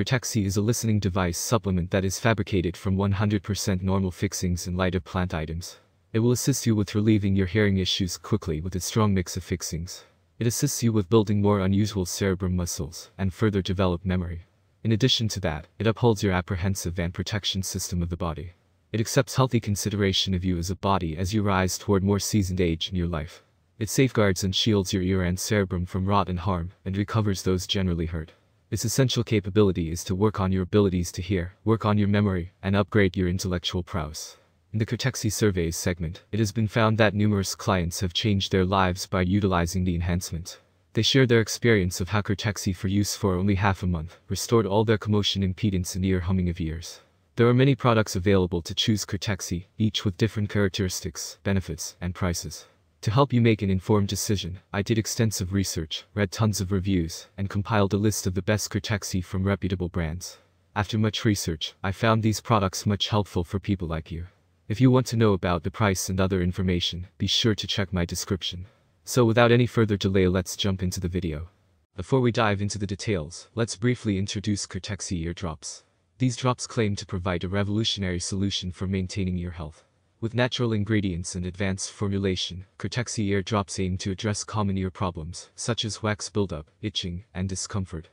Cortexi is a listening device supplement that is fabricated from 100% normal fixings and lighter plant items. It will assist you with relieving your hearing issues quickly with its strong mix of fixings. It assists you with building more unusual cerebrum muscles and further develop memory. In addition to that, it upholds your apprehensive and protection system of the body. It accepts healthy consideration of you as a body as you rise toward more seasoned age in your life. It safeguards and shields your ear and cerebrum from rot and harm, and recovers those generally hurt. Its essential capability is to work on your abilities to hear, work on your memory, and upgrade your intellectual prowess. In the Cortexi surveys segment, it has been found that numerous clients have changed their lives by utilizing the enhancement. They shared their experience of how Cortexi for use for only half a month restored all their commotion impedance and ear humming of ears. There are many products available to choose Cortexi, each with different characteristics, benefits, and prices. To help you make an informed decision, I did extensive research, read tons of reviews, and compiled a list of the best Cortexi from reputable brands. After much research, I found these products much helpful for people like you. If you want to know about the price and other information, be sure to check my description. So without any further delay, let's jump into the video. Before we dive into the details, let's briefly introduce Cortexi ear drops. These drops claim to provide a revolutionary solution for maintaining ear health. With natural ingredients and advanced formulation, Cortexi ear drops aim to address common ear problems, such as wax buildup, itching, and discomfort.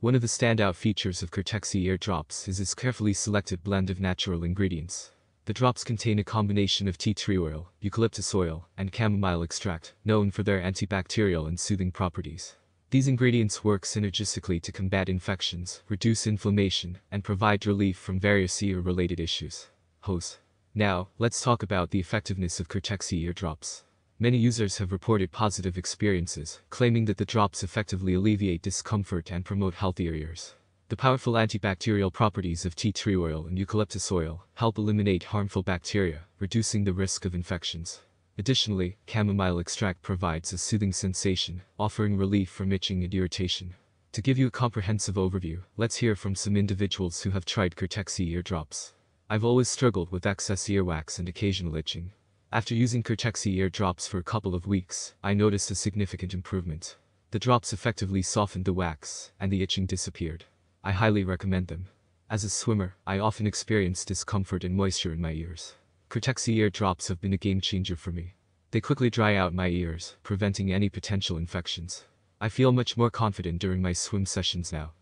One of the standout features of Cortexi ear drops is its carefully selected blend of natural ingredients. The drops contain a combination of tea tree oil, eucalyptus oil, and chamomile extract, known for their antibacterial and soothing properties. These ingredients work synergistically to combat infections, reduce inflammation, and provide relief from various ear-related issues. Now, let's talk about the effectiveness of Cortexi ear drops. Many users have reported positive experiences, claiming that the drops effectively alleviate discomfort and promote healthier ears. The powerful antibacterial properties of tea tree oil and eucalyptus oil help eliminate harmful bacteria, reducing the risk of infections. Additionally, chamomile extract provides a soothing sensation, offering relief from itching and irritation. To give you a comprehensive overview, let's hear from some individuals who have tried Cortexi ear drops. I've always struggled with excess earwax and occasional itching. After using Cortexi ear drops for a couple of weeks, I noticed a significant improvement. The drops effectively softened the wax, and the itching disappeared. I highly recommend them. As a swimmer, I often experience discomfort and moisture in my ears. Cortexi ear drops have been a game changer for me. They quickly dry out my ears, preventing any potential infections. I feel much more confident during my swim sessions now.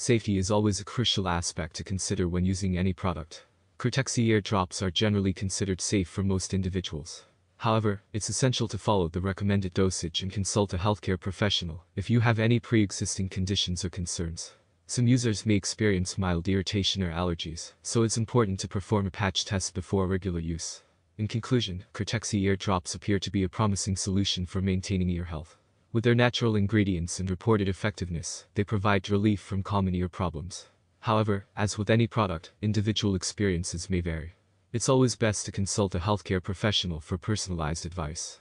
Safety is always a crucial aspect to consider when using any product. Cortexi ear drops are generally considered safe for most individuals. However, it's essential to follow the recommended dosage and consult a healthcare professional if you have any pre-existing conditions or concerns. Some users may experience mild irritation or allergies, so it's important to perform a patch test before regular use. In conclusion, Cortexi ear drops appear to be a promising solution for maintaining ear health. With their natural ingredients and reported effectiveness, they provide relief from common ear problems. However, as with any product, individual experiences may vary. It's always best to consult a healthcare professional for personalized advice.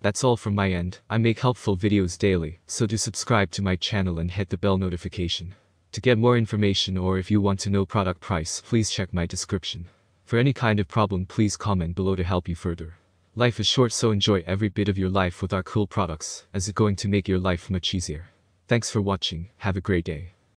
That's all from my end. I make helpful videos daily, so do subscribe to my channel and hit the bell notification. To get more information or if you want to know product price, please check my description. For any kind of problem, please comment below to help you further. Life is short, so enjoy every bit of your life with our cool products, as it's going to make your life much easier. Thanks for watching, have a great day.